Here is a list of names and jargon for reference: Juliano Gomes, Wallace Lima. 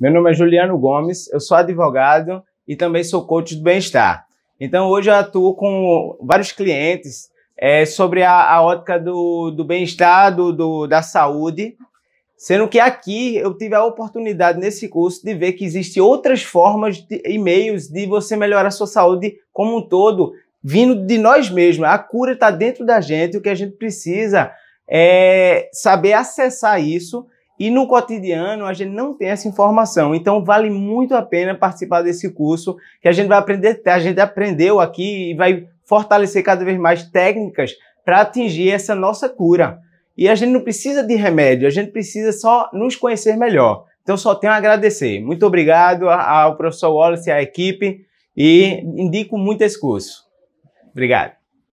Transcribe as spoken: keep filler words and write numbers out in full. Meu nome é Juliano Gomes, eu sou advogado e também sou coach do bem-estar. Então hoje eu atuo com vários clientes é, sobre a, a ótica do, do bem-estar, do, do, da saúde, sendo que aqui eu tive a oportunidade nesse curso de ver que existem outras formas de, e meios de você melhorar a sua saúde como um todo, vindo de nós mesmos. A cura está dentro da gente, o que a gente precisa é saber acessar isso. E no cotidiano a gente não tem essa informação, então vale muito a pena participar desse curso que a gente vai aprender, a gente aprendeu aqui e vai fortalecer cada vez mais técnicas para atingir essa nossa cura. E a gente não precisa de remédio, a gente precisa só nos conhecer melhor. Então só tenho a agradecer. Muito obrigado ao professor Wallace e à equipe e indico muito esse curso. Obrigado.